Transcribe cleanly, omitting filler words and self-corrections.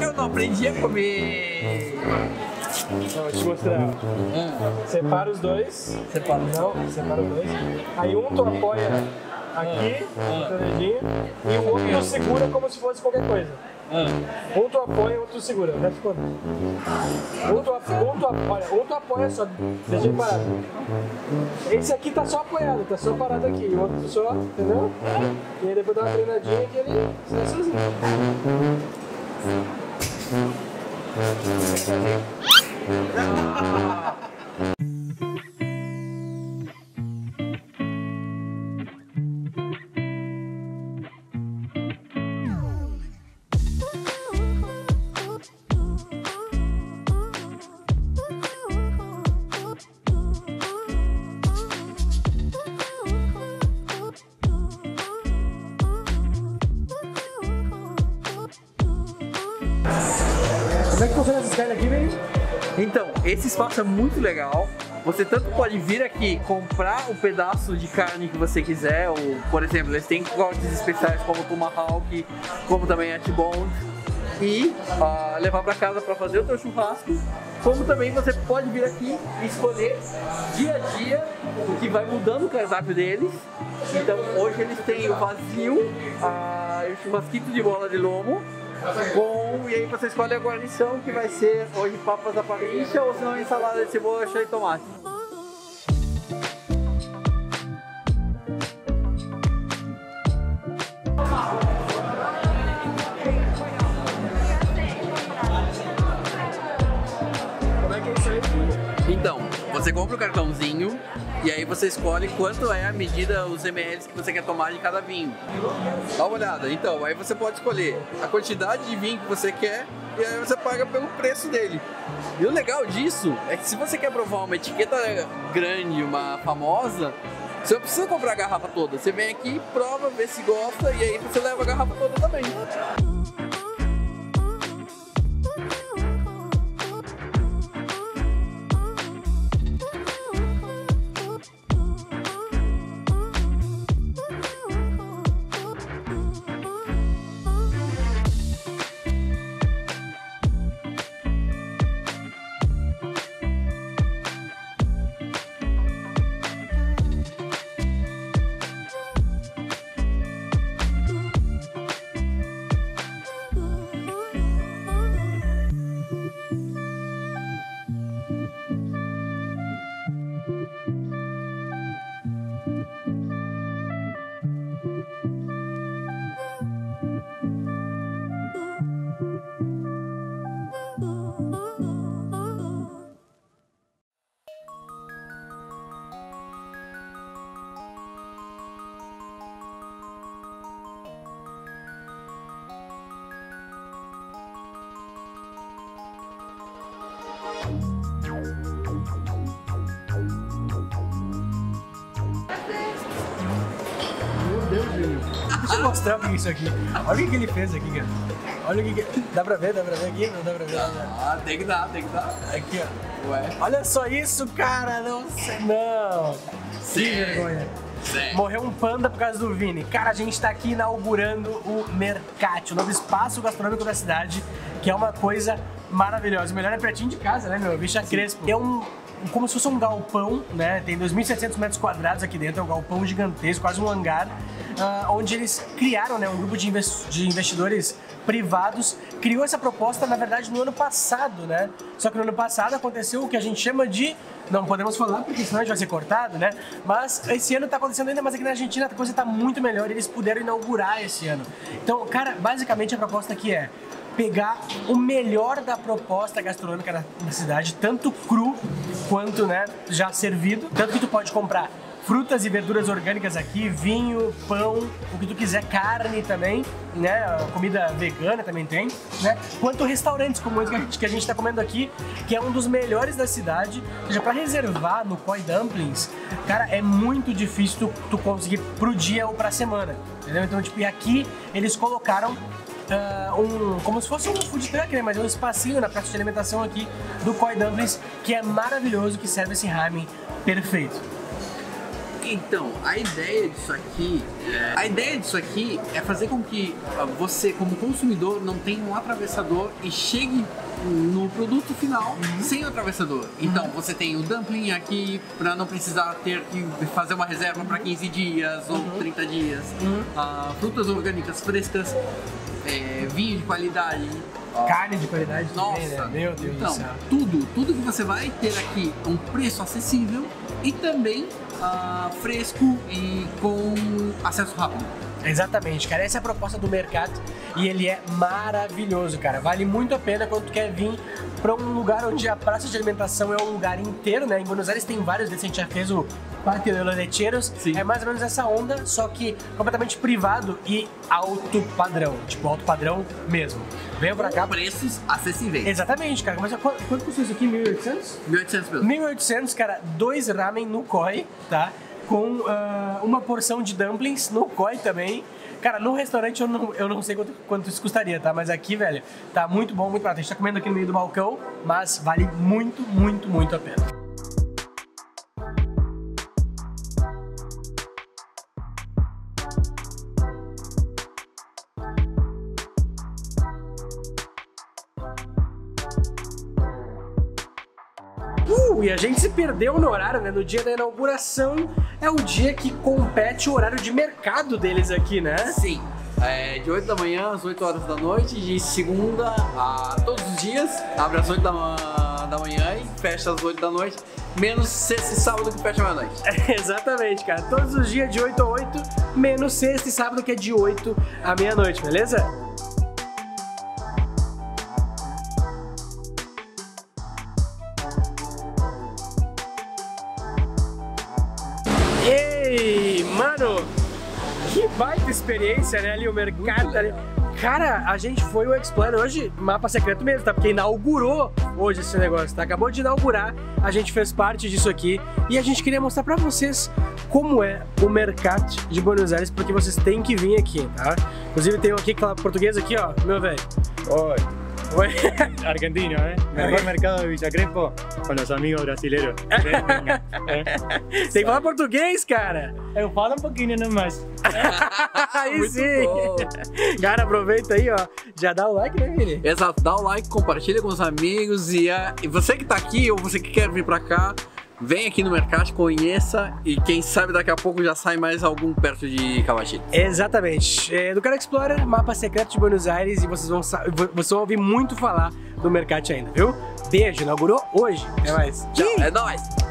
Eu não aprendi a comer. Vou te mostrar. Separa os dois. Separa, não, separa os dois. Aí um tu apoia aqui, com o dedinho, e o outro tu segura como se fosse qualquer coisa. Um tu apoia, outro tu segura. Né? Um tu apoia só, deixa ele parado. Esse aqui tá só apoiado, tá só parado aqui. E o outro só, entendeu? E aí depois dá uma treinadinha que ele sai sozinho. Como é que funciona esses caras aqui, velho? Então, esse espaço é muito legal. Você tanto pode vir aqui comprar um pedaço de carne que você quiser, ou, por exemplo, eles têm cortes especiais como o Pumahawk, como também a Etbond, e levar para casa para fazer o seu churrasco. Como também você pode vir aqui e escolher dia a dia o que vai mudando o cardápio deles. Então, hoje eles têm o vazio, o churrasquito de bola de lomo. Bom, e aí você escolhe a guarnição, que vai ser hoje papas da parrilha ou se não ensalada de cebola e tomate. Como é que é isso aí? Então, você compra o cartãozinho e aí você escolhe quanto é a medida, os ml que você quer tomar de cada vinho. Dá uma olhada. Então, aí você pode escolher a quantidade de vinho que você quer e aí você paga pelo preço dele. E o legal disso é que se você quer provar uma etiqueta grande, uma famosa, você não precisa comprar a garrafa toda. Você vem aqui, prova, vê se gosta e aí você leva a garrafa toda também. Deixa eu mostrar pra isso aqui. Olha o que ele fez aqui, cara. Olha o que... dá pra ver aqui? Não dá pra ver. Ah, tem que dar, tem que dar. Aqui, ó. Ué. Olha só isso, cara. Não sei. Não. Sim. Que vergonha. Sim. Morreu um panda por causa do Vini. Cara, a gente tá aqui inaugurando o Mercat, o novo espaço gastronômico da cidade, que é uma coisa maravilhosa. O melhor é pertinho de casa, né, meu? Villa Crespo. É um... como se fosse um galpão, né? Tem 2.700 metros quadrados aqui dentro, é um galpão gigantesco, quase um hangar, onde eles criaram, né, um grupo de investidores privados, criou essa proposta, na verdade, no ano passado, né? Só que no ano passado aconteceu o que a gente chama de... não podemos falar porque senão a gente vai ser cortado, né? Mas esse ano tá acontecendo ainda, mas aqui na Argentina a coisa tá muito melhor e eles puderam inaugurar esse ano. Então, cara, basicamente a proposta aqui é pegar o melhor da proposta gastronômica da cidade, tanto cru quanto, né, já servido. Tanto que tu pode comprar frutas e verduras orgânicas aqui, vinho, pão, o que tu quiser, carne também, né, comida vegana também tem, né, quanto restaurantes como esse que a gente tá comendo aqui, que é um dos melhores da cidade. Ou seja, pra reservar no Koi Dumplings, cara, é muito difícil tu conseguir pro dia ou pra semana, entendeu? Então, tipo, e aqui eles colocaram como se fosse um food truck, né? Mas é um espacinho na praça de alimentação aqui do Koi Dumplings, que é maravilhoso, que serve esse ramen perfeito. Então, a ideia disso aqui é fazer com que você, como consumidor, não tenha um atravessador e chegue no produto final sem o atravessador. Então, você tem o dumpling aqui para não precisar ter que fazer uma reserva para 15 dias ou 30 dias. Frutas orgânicas frescas, vinho de qualidade. Carne de qualidade. Nossa, também, né? Meu Deus do céu. Tudo que você vai ter aqui a um preço acessível e também fresco e com acesso rápido. Exatamente, cara. Essa é a proposta do Mercat e ele é maravilhoso, cara. Vale muito a pena quando tu quer vir para um lugar onde a praça de alimentação é um lugar inteiro, né? Em Buenos Aires tem vários desses, a gente já fez o Parque de los Lecheros. É mais ou menos essa onda, só que completamente privado e alto padrão. Tipo, alto padrão mesmo. Venha pra cá. Preços acessíveis. Exatamente, cara. Mas quanto custa isso aqui? 1.800? 1.800 mesmo. 1.800, cara. 2 ramen no Koi, tá? Com uma porção de dumplings no Koi também. Cara, no restaurante eu não sei quanto isso custaria, tá? Mas aqui, velho, tá muito bom, muito barato. A gente tá comendo aqui no meio do balcão, mas vale muito, muito, muito a pena. E a gente se perdeu no horário, né? No dia da inauguração é o dia que compete o horário de mercado deles aqui, né? Sim. É de 8 da manhã às 8 horas da noite, de segunda a todos os dias. Abre às 8 da manhã e fecha às 8 da noite. Menos sexta e sábado que fecha meia-noite. Exatamente, cara. Todos os dias de 8 a 8, menos sexta e sábado que é de 8 à meia-noite, beleza? Mano, que baita experiência, né? Ali o mercado. Ali. Cara, a gente foi o Explorer hoje, mapa secreto mesmo, tá? Porque inaugurou hoje esse negócio, tá? Acabou de inaugurar, a gente fez parte disso aqui e a gente queria mostrar pra vocês como é o Mercat de Buenos Aires, porque vocês têm que vir aqui, tá? Inclusive tem um aqui que fala português aqui, ó, meu velho. Oi. Oi. Argentina, né? Melhor mercado de Villa Crespo com os amigos brasileiros. Tem que falar português, cara. Eu falo um pouquinho, não mais. Aí sim. Bom. Cara, aproveita aí, ó. Já dá o like, né, Vini? Exato, dá o like, compartilha com os amigos. E você que tá aqui ou você que quer vir pra cá, vem aqui no Mercat, conheça e quem sabe daqui a pouco já sai mais algum perto de Cabachito. Exatamente. EducAR Explorer, mapa secreto de Buenos Aires e vocês vão ouvir muito falar do Mercat ainda, viu? Beijo, inaugurou hoje. Até mais. Tchau. É nóis.